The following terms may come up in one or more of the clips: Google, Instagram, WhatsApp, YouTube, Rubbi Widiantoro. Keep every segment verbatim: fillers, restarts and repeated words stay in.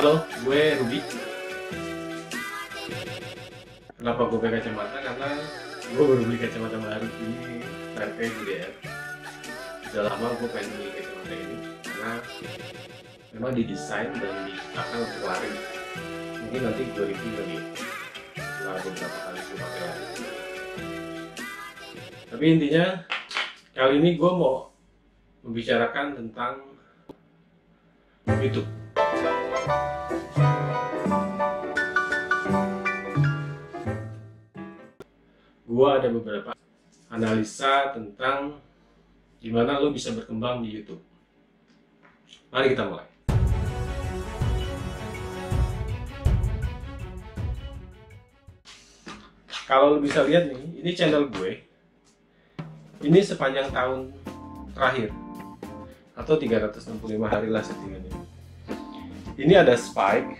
Halo, gue Rubbi. Kenapa gue pakai kacamata? Karena gue baru beli kacamata baru ini, mereka G D R. Udah lama gue pengen beli kacamata ini karena memang didesain dan diciptakan untuk lari. Mungkin nanti gue review lagi setelah beberapa kali gue pakai lari. Tapi intinya kali ini gue mau membicarakan tentang YouTube. Gua ada beberapa analisa tentang gimana lo bisa berkembang di YouTube. Mari kita mulai. Kalau lo bisa lihat nih, ini channel gue. Ini sepanjang tahun terakhir atau tiga ratus enam puluh lima hari lah setidaknya. Ini ada spike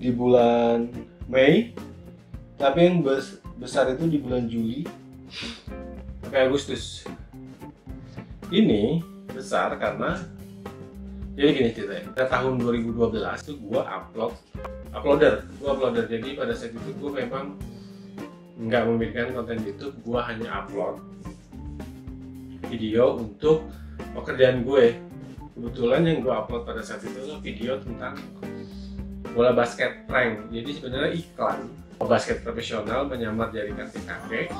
di bulan Mei, tapi yang besar itu di bulan Juli sampai Agustus. Ini besar karena jadi gini ceritanya. Pada tahun dua ribu dua belas itu gua upload uploader, gua uploader. Jadi pada saat itu gua memang nggak memberikan konten YouTube, gua hanya upload video untuk pekerjaan gue. Kebetulan yang gue upload pada saat itu adalah video tentang bola basket prank. Jadi sebenarnya iklan basket profesional menyamar jaringan T K P.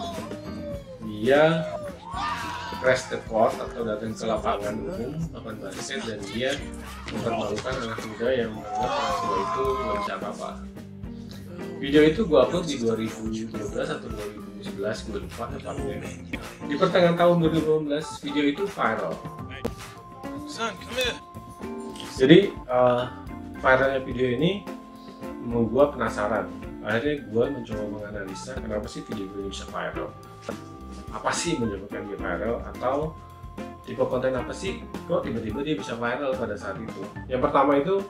Dia crash the court atau datang ke lapangan umum lapangan basket dan dia mempermalukan anak muda yang menganggap anak muda itu nggak bisa apa-apa. Video itu gue upload di dua ribu dua belas atau dua ribu sebelas, gue lupa tepatnya. Di pertengahan tahun dua ribu lima belas video itu viral. Jadi uh, viralnya video ini membuat gue penasaran. Akhirnya gue mencoba menganalisa kenapa sih video gue bisa viral. Apa sih menyebabkan dia viral atau tipe konten apa sih kok tiba-tiba dia bisa viral pada saat itu. Yang pertama itu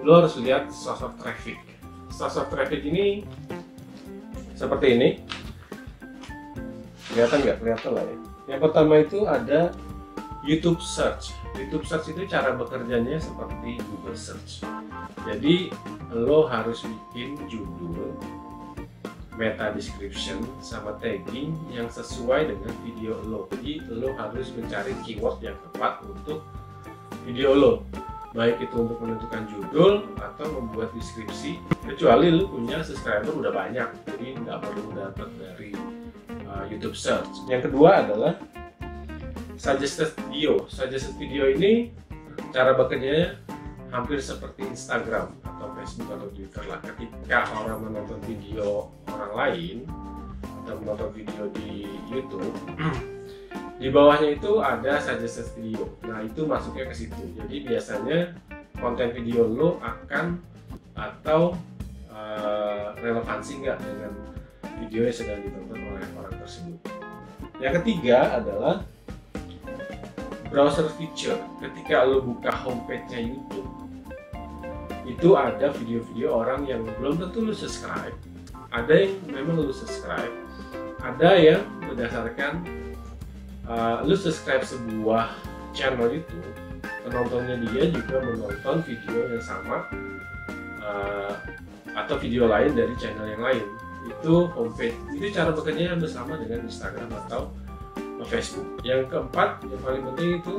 lo harus lihat source of traffic. Source of traffic ini seperti ini. Kelihatan nggak? Kelihatan lah ya. Yang pertama itu ada YouTube Search. YouTube Search itu cara bekerjanya seperti Google Search. Jadi lo harus bikin judul, meta description, sama tagging yang sesuai dengan video lo. Jadi lo harus mencari keyword yang tepat untuk video lo, baik itu untuk menentukan judul atau membuat deskripsi. Kecuali lo punya subscriber udah banyak, jadi nggak perlu dapat dari uh, YouTube Search. Yang kedua adalah Suggested video. Suggested video ini cara bekerjanya hampir seperti Instagram atau Facebook atau Twitter lah. Ketika orang menonton video orang lain atau menonton video di YouTube, di bawahnya itu ada suggested video. Nah itu masuknya ke situ. Jadi biasanya konten video lo akan atau uh, relevansi nggak dengan video yang sedang ditonton oleh orang tersebut. Yang ketiga adalah browser feature. Ketika lo buka homepage-nya YouTube, itu ada video-video orang yang belum tentu lo subscribe. Ada yang memang lo subscribe, ada yang berdasarkan uh, lo subscribe sebuah channel YouTube, penontonnya dia juga menonton video yang sama uh, atau video lain dari channel yang lain. Itu homepage. Itu cara bekerjanya hampir sama dengan Instagram atau Facebook. Yang keempat, yang paling penting itu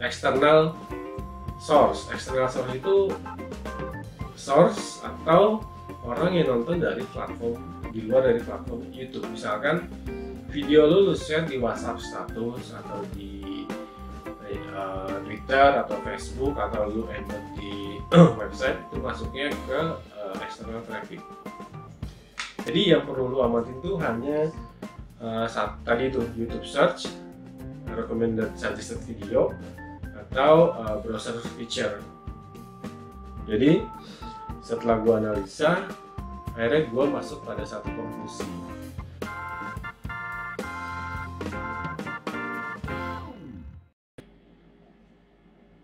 external source. External source itu source atau orang yang nonton dari platform di luar dari platform YouTube. Misalkan video lo lu share di WhatsApp status atau di uh, Twitter atau Facebook atau lu embed di website, itu masuknya ke uh, external traffic. Jadi yang perlu lu amatin itu hanya Uh, saat, tadi itu YouTube Search, recommended suggested video, atau uh, browser feature. Jadi setelah gua analisa, akhirnya gua masuk pada satu konklusi.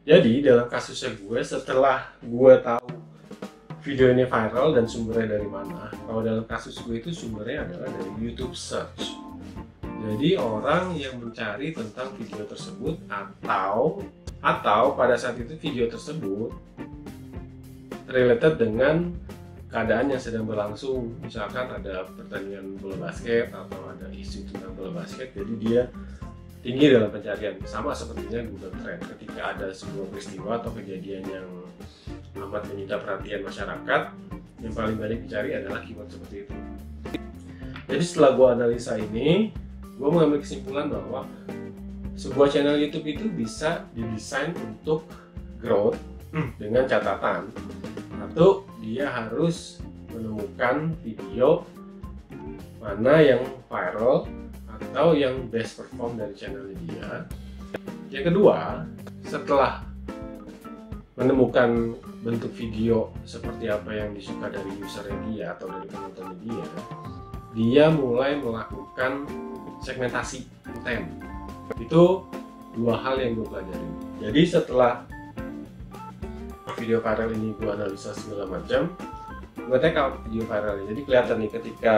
Jadi dalam kasusnya gue, setelah gue tahu video ini viral dan sumbernya dari mana, kalau dalam kasus gue itu sumbernya adalah dari YouTube Search. Jadi orang yang mencari tentang video tersebut atau atau pada saat itu video tersebut related dengan keadaan yang sedang berlangsung, misalkan ada pertandingan bola basket atau ada isu tentang bola basket, jadi dia tinggi dalam pencarian. Sama sepertinya Google Trend, ketika ada sebuah peristiwa atau kejadian yang amat menyita perhatian masyarakat, yang paling banyak dicari adalah keyword seperti itu. Jadi setelah gue analisa ini, gue mengambil kesimpulan bahwa sebuah channel YouTube itu bisa didesain untuk growth dengan catatan, satu, dia harus menemukan video mana yang viral atau yang best perform dari channelnya dia. Yang kedua, setelah menemukan bentuk video seperti apa yang disuka dari usernya dia atau dari penontonnya dia, dia mulai melakukan segmentasi konten. Itu dua hal yang gue pelajari. Jadi setelah video viral ini gue analisa segala macam, gue take out video viralnya. Jadi kelihatan nih ketika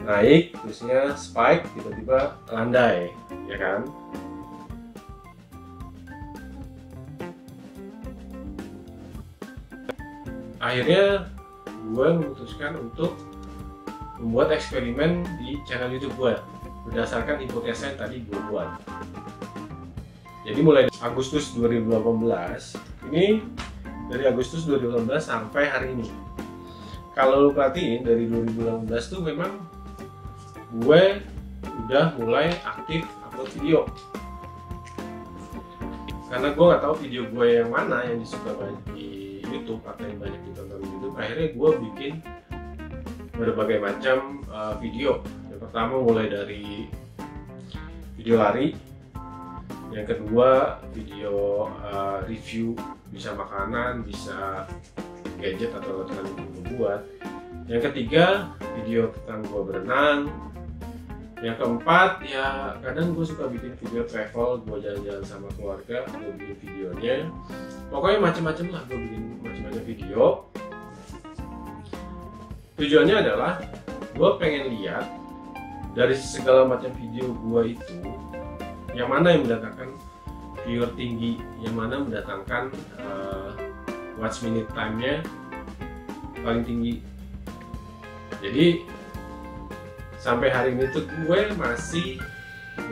naik, terusnya spike, tiba-tiba landai, ya kan? Akhirnya gue memutuskan untuk membuat eksperimen di channel YouTube gue berdasarkan hipotesa yang tadi gue buat. Jadi mulai Agustus dua ribu delapan belas ini. Dari Agustus dua ribu delapan belas sampai hari ini, kalau lu perhatiin dari dua ribu delapan belas tuh memang gue udah mulai aktif upload video, karena gue nggak tahu video gue yang mana yang disuka banyak di YouTube atau yang banyak ditonton di YouTube. Akhirnya gue bikin berbagai macam uh, video. Yang pertama mulai dari video lari, yang kedua video uh, review, bisa makanan, bisa gadget atau tentang yang gue buat. Yang ketiga, video tentang gue berenang. Yang keempat, ya kadang gue suka bikin video travel, gue jalan-jalan sama keluarga, gue bikin videonya. Pokoknya macam-macam lah, gue bikin macam-macam video. Tujuannya adalah, gue pengen lihat dari segala macam video gue itu, yang mana yang mendatangkan viewer tinggi, yang mana mendatangkan uh, watch minute time-nya paling tinggi. Jadi sampai hari ini tuh gue masih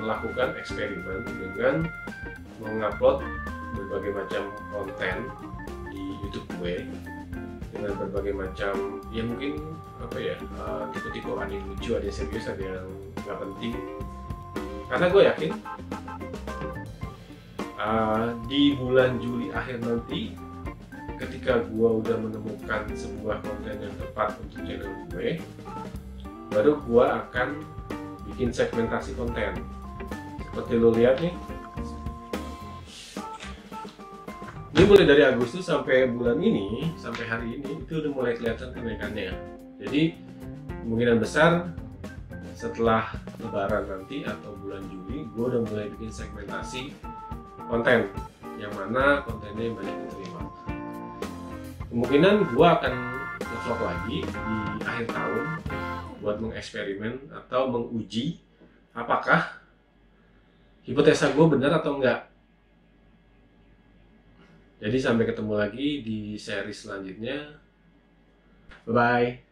melakukan eksperimen dengan mengupload berbagai macam konten di YouTube gue dengan berbagai macam, ya mungkin apa ya, uh, tipe-tipe, ada yang lucu, ada yang serius, ada yang nggak penting. Karena gue yakin Uh, di bulan Juli akhir nanti, ketika gue udah menemukan sebuah konten yang tepat untuk channel gue, baru gue akan bikin segmentasi konten. Seperti lo lihat nih, ini mulai dari Agustus sampai bulan ini, sampai hari ini, itu udah mulai kelihatan kenaikannya. Jadi kemungkinan besar setelah Lebaran nanti atau bulan Juli, gue udah mulai bikin segmentasi konten, yang mana kontennya yang banyak diterima. Kemungkinan gue akan ngevlog lagi di akhir tahun buat mengeksperimen atau menguji apakah hipotesa gue benar atau enggak. Jadi sampai ketemu lagi di seri selanjutnya. Bye-bye.